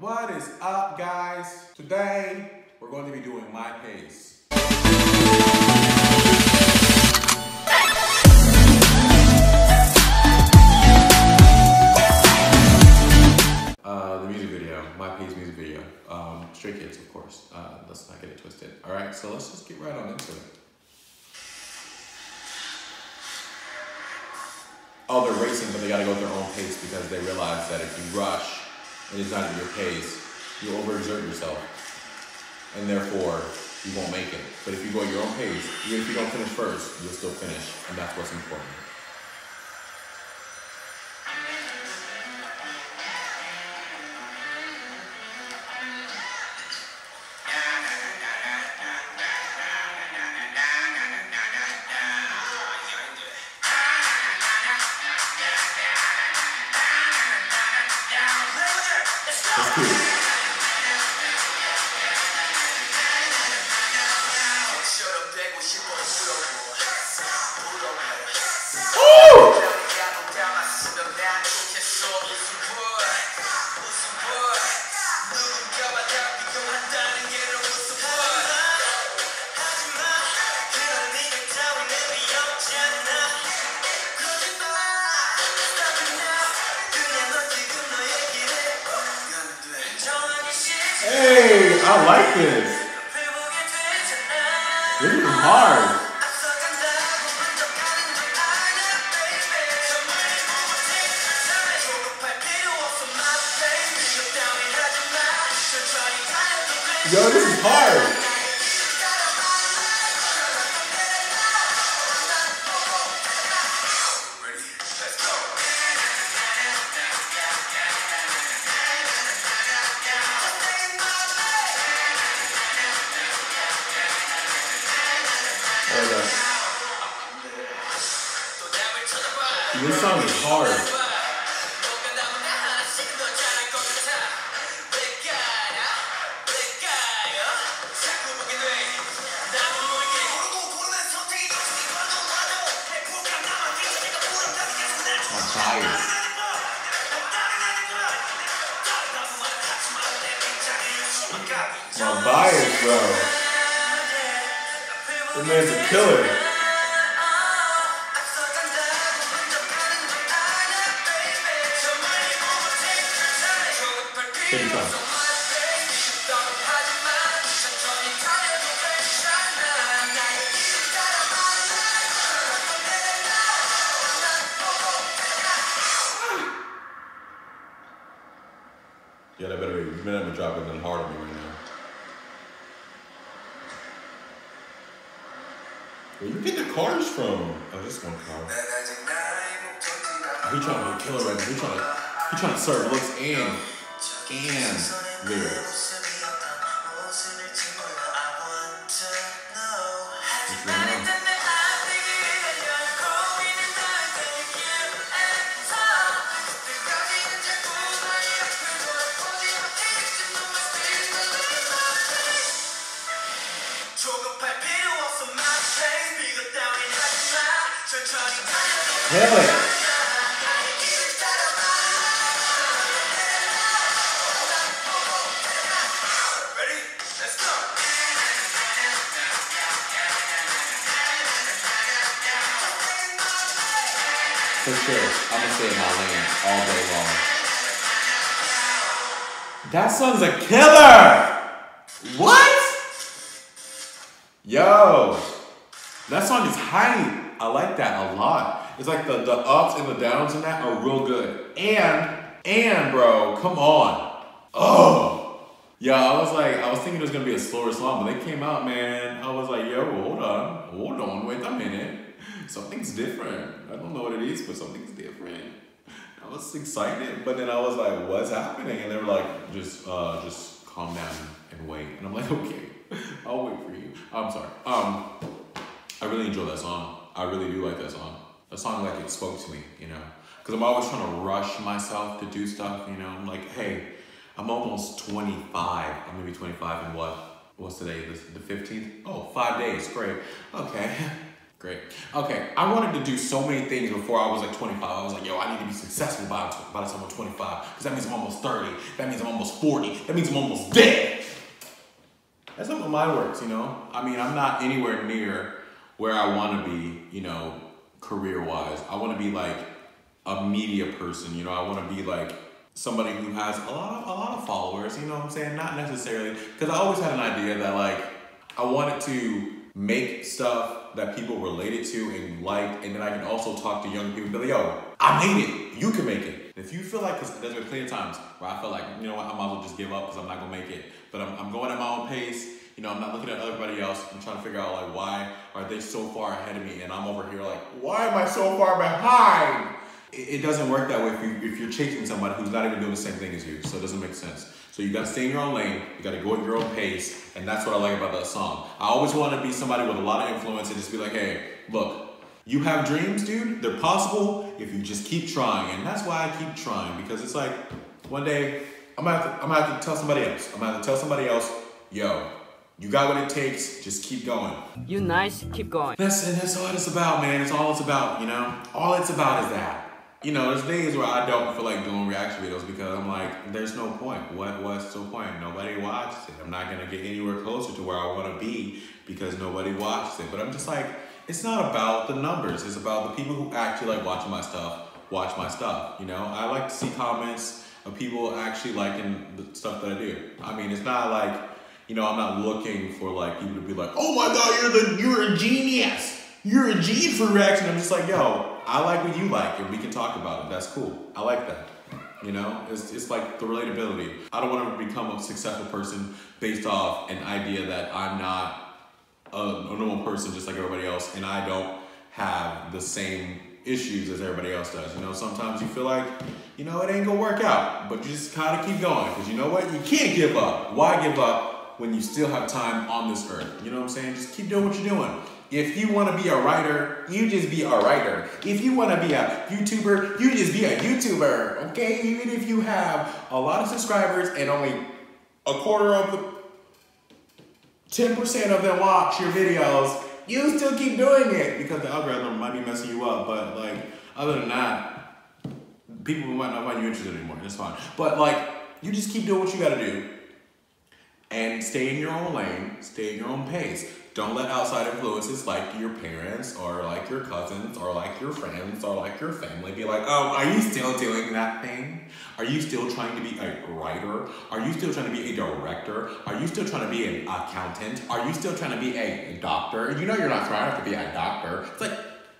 What is up, guys? Today, we're going to be doing My Pace. The music video, My Pace music video. Stray Kids, of course. Let's not get it twisted. All right, so let's just get right on into it. Oh, they're racing, but they gotta go at their own pace because they realize that if you rush, and it's not at your pace, you overexert yourself, and therefore, you won't make it. But if you go at your own pace, even if you don't finish first, you'll still finish, and that's what's important. That's cool. Ooh! Hey, I like this. This is hard. Yo, this is hard. This song is hard. I'm tired. My bias, bro. This man's a killer. Take your time. Yeah, that better be minimum dropping than hard on me right now. Where you get the cars from? Oh, this one car. He trying to kill her right now. He trying to serve looks and lyrics. Really? For sure, I'm gonna stay in my lane all day long. That song's a killer! What? Yo! That song is hype. I like that a lot. It's like the ups and the downs in that are real good. And bro, come on. Oh! Yo, I was thinking it was gonna be a slower song, but they came out, man. I was like, yo, hold on, wait a minute. Something's different. I don't know what it is, but something's different. I was excited, but then I was like, what's happening? And they were like, just calm down and wait. And I'm like, okay, I'll wait for you. I'm sorry. I really enjoy that song. I really do like that song. That song, like, it spoke to me, you know? Because I'm always trying to rush myself to do stuff, you know? I'm like, hey, I'm almost 25. I'm gonna be 25 in what? What's today, the 15th? Oh, 5 days, great, okay. Great. Okay, I wanted to do so many things before I was like 25. I was like, yo, I need to be successful by the time I'm 25, because that means I'm almost 30. That means I'm almost 40. That means I'm almost dead. That's not how mine works, you know? I mean, I'm not anywhere near where I want to be, you know, career-wise. I want to be like a media person, you know? I want to be like somebody who has a lot of followers, you know what I'm saying? Not necessarily, because I always had an idea that like, I wanted to make stuff that people related to and liked, and then I can also talk to young people and be like, yo, I made it, you can make it. If you feel like, because there's been plenty of times where I felt like, you know what, I might as well just give up because I'm not gonna make it. But I'm going at my own pace, you know, I'm not looking at everybody else. I'm trying to figure out like, why are they so far ahead of me? And I'm over here like, why am I so far behind? It doesn't work that way if you're chasing somebody who's not even doing the same thing as you, so it doesn't make sense. So you gotta stay in your own lane, you gotta go at your own pace, and that's what I like about that song. I always wanna be somebody with a lot of influence and just be like, hey, look, you have dreams, dude, they're possible if you just keep trying. And that's why I keep trying, because it's like, one day, I'm gonna have to tell somebody else. I'm gonna have to tell somebody else, yo, you got what it takes, just keep going. You nice, keep going. That's all it's about, man, it's all it's about, you know? All it's about is that. You know, there's days where I don't feel like doing reaction videos because I'm like, there's no point. What's the point? Nobody watches it. I'm not going to get anywhere closer to where I want to be because nobody watches it. But I'm just like, it's not about the numbers. It's about the people who actually like watching my stuff, watch my stuff. You know, I like to see comments of people actually liking the stuff that I do. I mean, it's not like, you know, I'm not looking for like people to be like, oh my God, you're a genius. You're a genius for reaction. I'm just like, yo, I like what you like and we can talk about it. That's cool. I like that. You know, it's like the relatability. I don't want to become a successful person based off an idea that I'm not a normal person just like everybody else and I don't have the same issues as everybody else does. You know, sometimes you feel like, you know, it ain't gonna work out, but you just kind of keep going because you know what? You can't give up. Why give up when you still have time on this earth? You know what I'm saying? Just keep doing what you're doing. If you want to be a writer, you just be a writer. If you want to be a YouTuber, you just be a YouTuber, okay? Even if you have a lot of subscribers and only a quarter of the 10% of them watch your videos, you still keep doing it because the algorithm might be messing you up, but like, other than that, people might not find you interested anymore, it's fine. But like, you just keep doing what you gotta do and stay in your own lane, stay in your own pace. Don't let outside influences like your parents or like your cousins or like your friends or like your family be like, oh, are you still doing that thing? Are you still trying to be a writer? Are you still trying to be a director? Are you still trying to be an accountant? Are you still trying to be a doctor? You know you're not trying to be a doctor. It's like,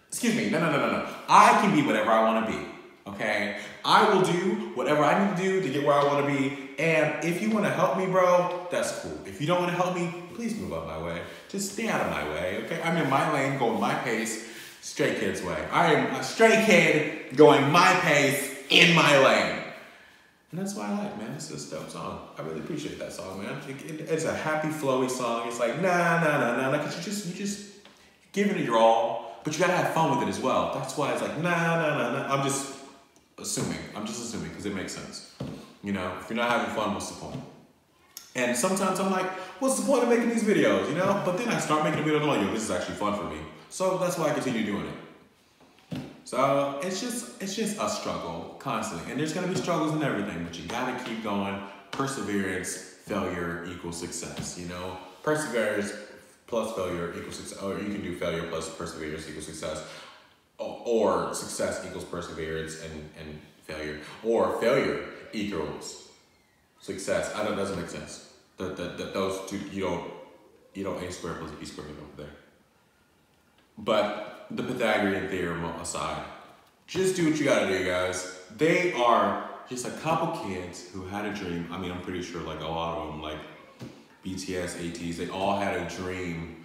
excuse me, no. I can be whatever I want to be, okay? I will do whatever I need to do to get where I want to be. And if you want to help me, bro, that's cool. If you don't want to help me, please move out of my way. Just stay out of my way, okay? I'm in my lane, going my pace, Stray Kids way. I am a stray kid going my pace in my lane. And that's what I like, man. It's a dope song. I really appreciate that song, man. It's a happy, flowy song. It's like, nah, because you just giving it your all, but you gotta have fun with it as well. That's why it's like, nah. I'm just assuming, because it makes sense. You know, if you're not having fun, what's the point? And sometimes I'm like, what's the point of making these videos, you know? But then I start making a video and I'm like, yo, this is actually fun for me. So that's why I continue doing it. So it's just a struggle constantly. And there's gonna be struggles in everything, but you gotta keep going. Perseverance, failure equals success, you know? Perseverance plus failure equals success, or you can do failure plus perseverance equals success, or success equals perseverance and failure, or failure equals success. I know it doesn't make sense. Those two, you don't A squared plus B squared over there. But the Pythagorean theorem aside, just do what you gotta do, guys. They are just a couple kids who had a dream. I mean, I'm pretty sure like a lot of them, like BTS, ATEEZ, they all had a dream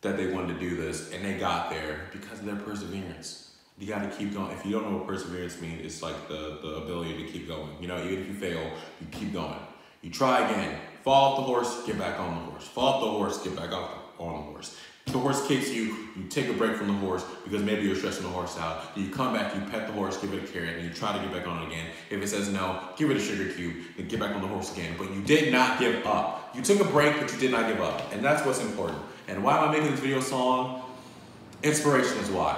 that they wanted to do this and they got there because of their perseverance. You gotta keep going. If you don't know what perseverance means, it's like the ability to keep going. You know, even if you fail, you keep going. You try again. Fall off the horse, get back on the horse. Fall off the horse, get back on the horse. If the horse kicks you, you take a break from the horse because maybe you're stressing the horse out. You come back, you pet the horse, give it a carrot, and you try to get back on it again. If it says no, give it a sugar cube, then get back on the horse again. But you did not give up. You took a break, but you did not give up. And that's what's important. And why am I making this video song? Inspiration is why.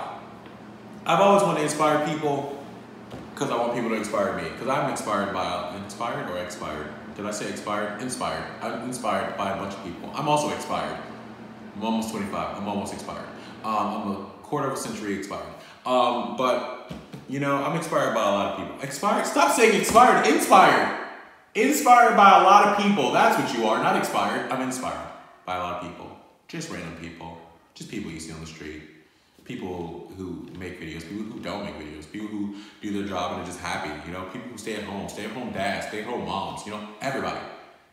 I've always wanted to inspire people because I want people to inspire me. Because I'm inspired by, inspired. I'm inspired by a bunch of people. I'm also expired. I'm almost 25. I'm almost expired. I'm a quarter of a century expired. But, you know, I'm inspired by a lot of people. Expired? Stop saying expired. Inspired. Inspired by a lot of people. That's what you are. Not expired. I'm inspired by a lot of people. Just random people. Just people you see on the street. People who make videos. People who don't make videos. People who do their job and are just happy. You know, people who stay at home. Stay at home dads. Stay at home moms. You know, everybody.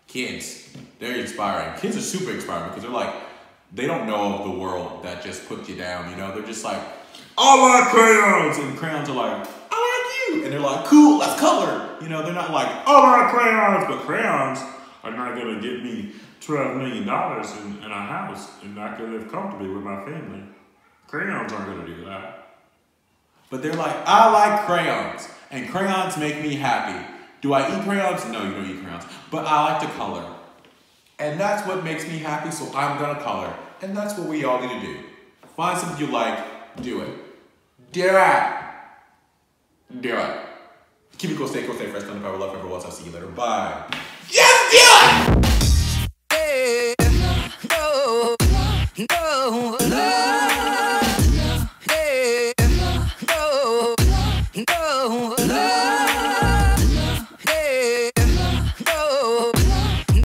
Kids. They're inspiring. Kids are super inspiring because they're like, they don't know of the world that just put you down, you know? They're just like, I like crayons! And crayons are like, I like you! And they're like, cool, let's color! You know, they're not like, I like crayons! But crayons are not gonna give me $12 million and a house and I can live comfortably with my family. Crayons aren't gonna do that. But they're like, I like crayons, and crayons make me happy. Do I eat crayons? No, you don't eat crayons. But I like to color. And that's what makes me happy, so I'm gonna color. And that's what we all need to do. Find something you like, do it. Do it. Do it. Keep it cool, stay fresh, don't ever love, ever once. I'll see you later. Bye.